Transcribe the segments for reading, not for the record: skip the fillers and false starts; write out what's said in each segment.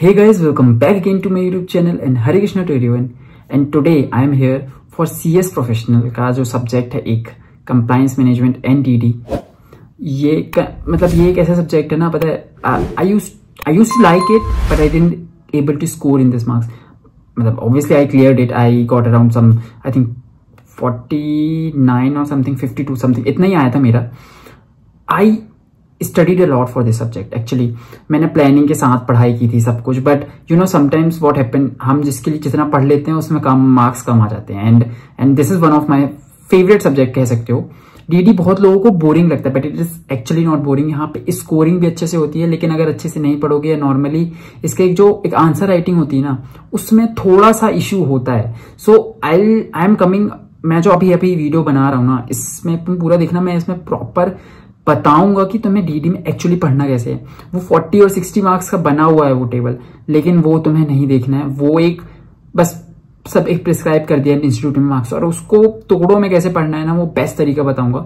Hey guys, welcome back again to my YouTube channel and Harikrishna Tutorial. And today I am here for CS professional का जो subject है एक compliance management NDD. ये एक ऐसा subject है ना, पता है I used to like it but I didn't able to score in this marks. मतलब obviously I cleared it. I got around some I think 49 or something 52 something इतना ही आया था मेरा. I studied a lot for this subject. Actually मैंने planning के साथ पढ़ाई की थी सब कुछ, but you know sometimes what happen, हम जिसके लिए जितना पढ़ लेते हैं उसमें कम मार्क्स कम आ जाते हैं. And this is one of my favourite subject कह सकते हो. डीडी बहुत लोगों को बोरिंग लगता है but it is actually not boring. यहाँ पे स्कोरिंग भी अच्छे से होती है, लेकिन अगर अच्छे से नहीं पढ़ोगे या नॉर्मली इसके एक आंसर राइटिंग होती है ना, उसमें थोड़ा सा इश्यू होता है. सो आई एम कमिंग, मैं जो अभी वीडियो बना रहा हूँ ना, इसमें तुम पूरा देखना, मैं इसमें प्रॉपर बताऊंगा कि तुम्हें डीडी में एक्चुअली पढ़ना कैसे है. वो 40 और 60 मार्क्स का बना हुआ है वो टेबल, लेकिन वो तुम्हें नहीं देखना है. वो एक बस सब एक प्रिस्क्राइब कर दिया इंस्टीट्यूट में मार्क्स, और उसको टुकड़ों में कैसे पढ़ना है ना, वो बेस्ट तरीका बताऊंगा.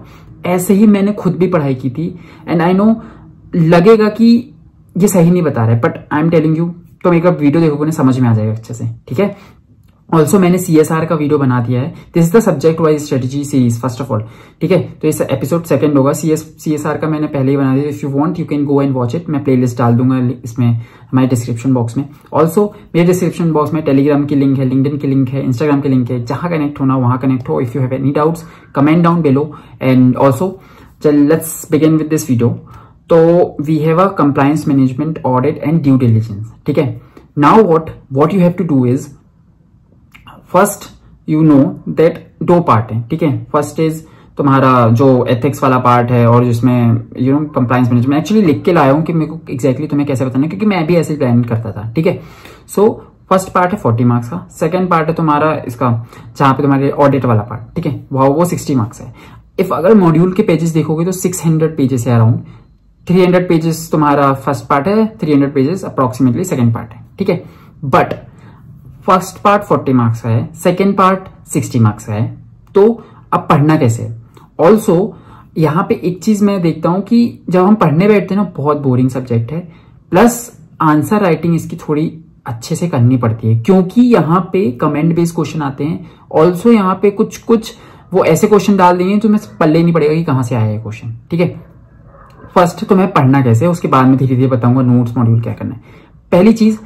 ऐसे ही मैंने खुद भी पढ़ाई की थी एंड आई नो लगेगा कि ये सही नहीं बता रहा है, but I am telling you, तुम एक वीडियो देखोगे ना समझ में आ जाएगा अच्छे से. ठीक है. ऑल्सो मैंने CSR का वीडियो बना दिया है. This is the subject wise strategy series first of all. ठीक है, तो इस एपिसोड सेकंड होगा. CSR का मैंने पहले ही बना दिया. If you want you can go and watch it. मैं प्लेलिस्ट डाल दूंगा इसमें हमारे डिस्क्रिप्शन बॉक्स में. ऑल्सो मेरे डिस्क्रिप्शन बॉक्स में टेलीग्राम की लिंक है, लिंक्डइन की लिंक है, इंस्टाग्राम की लिंक है. जहां कनेक्ट होना वहां कनेक्ट हो. If you have any doubts comment down below. And also let's begin with this video. तो we have a compliance management audit and due diligence. ठीक है. Now what you have to do is first you know that दो part है. ठीक है. First is तुम्हारा जो ethics वाला पार्ट है, और जिसमें you know compliance management actually लिख के लाया हूं कि मेरे को एग्जैक्टली तुम्हें कैसे बताना है, क्योंकि मैं भी ऐसे प्लान करता था. ठीक है. सो फर्स्ट पार्ट है 40 मार्क्स का. सेकंड पार्ट है तुम्हारा इसका, जहां पे तुम्हारे ऑडिट वाला पार्ट. ठीक है. वो 60 मार्क्स है. इफ अगर मॉड्यूल के पेजेस देखोगे तो 600 पेजेस है अराउंड. 300 पेजेस तुम्हारा फर्स्ट पार्ट है, 300 पेजेस अप्रोक्सीमेटली सेकेंड पार्ट है. ठीक है. बट फर्स्ट पार्ट 40 मार्क्स का है, सेकेंड पार्ट 60 मार्क्स का है. तो अब पढ़ना कैसे है. ऑल्सो यहाँ पे एक चीज मैं देखता हूं कि जब हम पढ़ने बैठते हैं ना, बहुत बोरिंग सब्जेक्ट है. प्लस आंसर राइटिंग इसकी थोड़ी अच्छे से करनी पड़ती है, क्योंकि यहाँ पे कमेंट बेस्ड क्वेश्चन आते हैं. ऑल्सो यहाँ पे कुछ कुछ वो ऐसे क्वेश्चन डाल देंगे तुम्हें पल्ले नहीं पड़ेगा कि कहाँ से आया है क्वेश्चन. ठीक है. फर्स्ट तुम्हें पढ़ना कैसे है, उसके बाद में धीरे धीरे बताऊंगा नोट्स मॉड्यूल क्या करना है. पहली चीज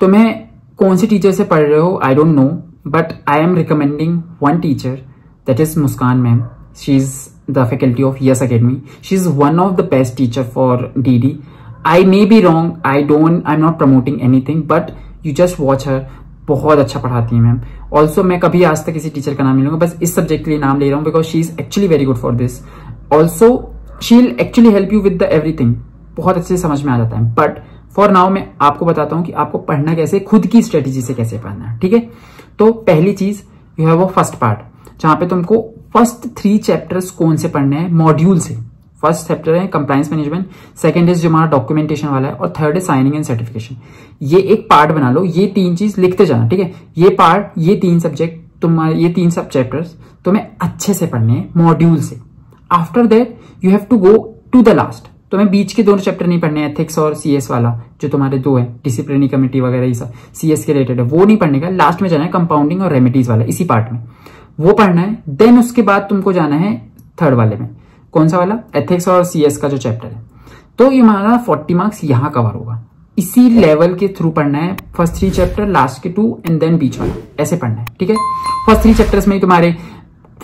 तुम्हें कौन से टीचर से पढ़ रहे हो I don't know, but I am recommending one teacher that is Muskan ma'am. She is the faculty of Yes Academy. She is one of the best teacher for DD. I may be wrong, I am not promoting anything, but you just watch her. बहुत अच्छा पढ़ाती है ma'am. Also मैं कभी आज तक किसी teacher का नाम नहीं लूंगा, बस इस सब्जेक्ट के लिए नाम ले रहा हूँ because she is actually very good for this. Also she will actually help you with the everything. बहुत अच्छे से समझ में आ जाता है. बट फॉर नाउ मैं आपको बताता हूं कि आपको पढ़ना कैसे, खुद की स्ट्रेटेजी से कैसे पढ़ना है. ठीक है. तो पहली चीज यू हैव वो फर्स्ट पार्ट, जहां पे तुमको फर्स्ट 3 चैप्टर्स कौन से पढ़ने हैं मॉड्यूल से. फर्स्ट चैप्टर है कंप्लायंस मैनेजमेंट, सेकंड इज जो हमारा डॉक्यूमेंटेशन वाला है, और third is signing and certification. ये एक पार्ट बना लो, ये 3 चीज लिखते जाना. ठीक है. ये 3 सब चैप्टर्स तुम्हें अच्छे से पढ़ने हैं मॉड्यूल से. After that you have to go to the last. तुम्हें बीच के 2 चैप्टर नहीं पढ़ने हैं, एथिक्स और CS वाला जो तुम्हारे 2 है, डिसिप्लिनरी कमेटी वगैरह ये सब CS के रिलेटेड है, वो नहीं पढ़ने का. लास्ट में जाना है कंपाउंडिंग और रेमेडीज वाला, इसी पार्ट में वो पढ़ना है. देन उसके बाद तुमको जाना है थर्ड वाले में, कौन सा वाला, एथिक्स और CS का जो चैप्टर है. तो ये हमारा 40 मार्क्स यहाँ कवर होगा. इसी लेवल के थ्रू पढ़ना है. फर्स्ट 3 चैप्टर, लास्ट के 2 एंड देन बीच वाला, ऐसे पढ़ना है. ठीक है. फर्स्ट 3 चैप्टर्स में तुम्हारे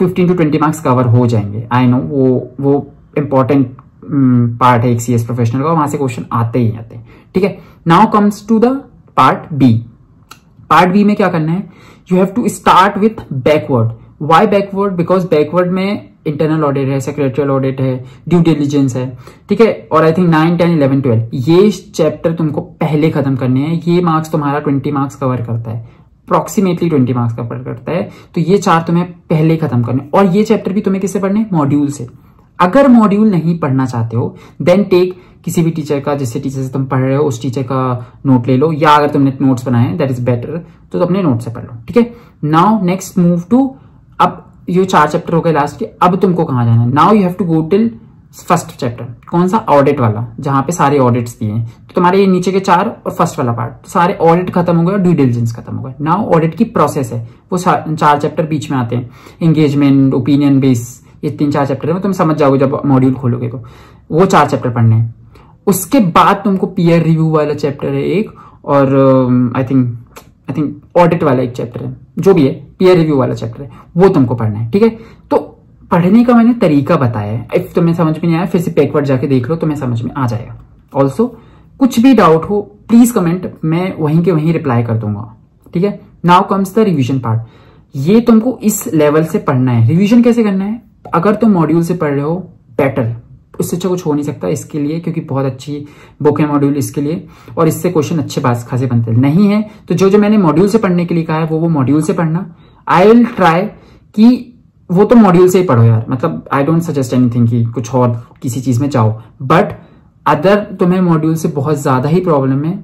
15 to 20 मार्क्स कवर हो जाएंगे. आई नो वो इंपॉर्टेंट पार्ट है एक CS प्रोफेशनल का, वहां से क्वेश्चन आते ही आते हैं. ठीक है. Now comes to the part B. Part B में क्या करना है, you have to start with backward. Why backward, because backward में इंटरनल ऑडिट है, सेक्रेटरियल ऑडिट है, ड्यू डिलिजेंस है. ठीक है. और आई थिंक 9, 10, 11, 12 ये चैप्टर तुमको पहले खत्म करने हैं. ये मार्क्स तुम्हारा 20 मार्क्स कवर करता है, अप्रोक्सीमेटली 20 मार्क्स कवर करता है. तो ये 4 तुम्हें पहले खत्म करने, और ये चैप्टर भी तुम्हें किससे पढ़ने, मॉड्यूल से. अगर मॉड्यूल नहीं पढ़ना चाहते हो देन टेक किसी भी टीचर का, जिससे टीचर से तुम पढ़ रहे हो उस टीचर का नोट ले लो, या अगर तुमने नोट्स बनाए हैं दैट इज बेटर, तो अपने नोट से पढ़ लो. ठीक है. नाउ नेक्स्ट मूव टू, अब ये 4 चैप्टर हो गए लास्ट के, अब तुमको कहां जाना है. Now you have to go till first chapter कौन सा, ऑडिट वाला, जहां पे सारे ऑडिट्स दिए हैं। तो तुम्हारे ये नीचे के चार और फर्स्ट वाला पार्ट सारे ऑडिट खत्म हो गए और ड्यू डिलिजेंस खत्म हो गए। नाउ ऑडिट की प्रोसेस है, वो चार चैप्टर बीच में आते हैं, एंगेजमेंट, ओपिनियन बेस, ये तीन चार चैप्टर है, तुम समझ जाओगे जब मॉड्यूल खोलोगे तो। वो चार चैप्टर पढ़ने हैं, उसके बाद तुमको पीयर रिव्यू वाला चैप्टर है एक, और आई थिंक ऑडिट वाला एक चैप्टर है, जो भी है पीयर रिव्यू वाला चैप्टर है, वो तुमको पढ़ना है। ठीक है, तो पढ़ने का मैंने तरीका बताया है, इफ तुम्हें समझ में नहीं आया फिर से बैकवर्ड जाके देख लो, तुम्हें समझ में आ जाएगा। ऑल्सो कुछ भी डाउट हो प्लीज कमेंट, मैं वहीं के वहीं रिप्लाई कर दूंगा। ठीक है, now comes the revision part. ये तुमको इस लेवल से पढ़ना है। रिवीजन कैसे करना है? अगर तुम मॉड्यूल से पढ़ रहे हो बेटर, उससे अच्छा कुछ हो नहीं सकता इसके लिए, क्योंकि बहुत अच्छी बुक है मॉड्यूल इसके लिए, और इससे क्वेश्चन अच्छे बास खासे बनते हैं। नहीं है तो जो जो मैंने मॉड्यूल से पढ़ने के लिए कहा है वो मॉड्यूल से पढ़ना। आई विल ट्राई कि वो तो मॉड्यूल से ही पढ़ो यार, मतलब आई डोंट सजेस्ट एनीथिंग कि कुछ और किसी चीज में जाओ, बट अदर तुम्हें मॉड्यूल से बहुत ज्यादा ही प्रॉब्लम है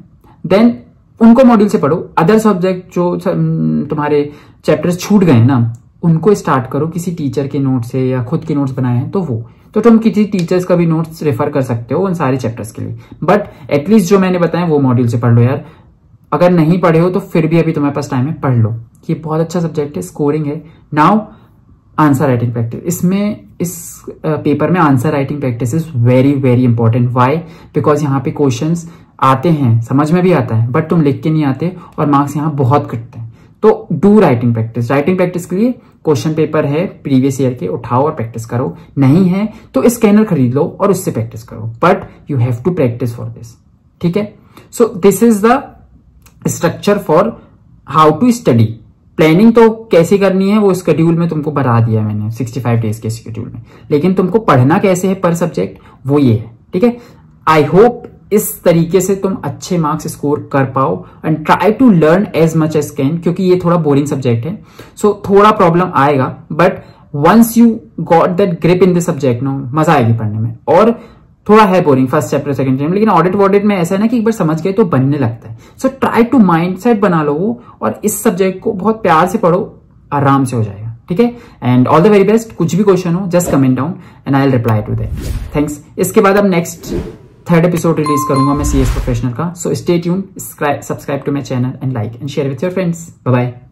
देन उनको मॉड्यूल से पढ़ो। अदर सब्जेक्ट जो तुम्हारे चैप्टर्स छूट गए ना, उनको स्टार्ट करो किसी टीचर के नोट से या खुद के नोट्स बनाए हैं तो वो, तो तुम किसी टीचर्स का भी नोट्स रेफर कर सकते हो उन सारे चैप्टर्स के लिए, बट एटलीस्ट जो मैंने बताया वो मॉड्यूल से पढ़ लो यार। अगर नहीं पढ़े हो तो फिर भी अभी तुम्हारे पास टाइम है, पढ़ लो, ये बहुत अच्छा सब्जेक्ट है, स्कोरिंग है। नाउ आंसर राइटिंग प्रैक्टिस, इसमें इस पेपर में answer writing practice is very very important. Why? Because यहाँ पे क्वेश्चन आते हैं, समझ में भी आता है, बट तुम लिख के नहीं आते और मार्क्स यहाँ बहुत कटते हैं। तो do writing practice. Writing practice के लिए क्वेश्चन पेपर है प्रीवियस ईयर के, उठाओ और प्रैक्टिस करो। नहीं है तो स्कैनर खरीद लो और उससे प्रैक्टिस करो, but you have to practice for this. ठीक है, so this is the structure for how to study. Planning तो कैसे करनी है वो स्केड्यूल में तुमको बता दिया मैंने, 65 डेज के स्केड्यूल में, लेकिन तुमको पढ़ना कैसे है पर सब्जेक्ट वो ये है। ठीक है, आई होप इस तरीके से तुम अच्छे मार्क्स स्कोर कर पाओ and try to learn as much as can, क्योंकि ये थोड़ा बोरिंग सब्जेक्ट है, सो थोड़ा प्रॉब्लम आएगा, but once you got that grip in this subject no मजा आएगी पढ़ने में। और थोड़ा है boring first chapter second chapter, लेकिन ऑडिट वॉडिट में ऐसा है ना कि एक बार समझ गए तो बनने लगता है। सो ट्राई टू माइंडसेट बना लो वो, और इस सब्जेक्ट को बहुत प्यार से पढ़ो, आराम से हो जाएगा। ठीक है, and all the very best. कुछ भी क्वेश्चन हो just comment down and I will reply to that. Thanks. इसके बाद अब नेक्स्ट थर्ड एपिसोड रिलीज करूंगा मैं सीएस प्रोफेशनल का, so stay tune, subscribe to my channel and like and share with your friends. Bye bye.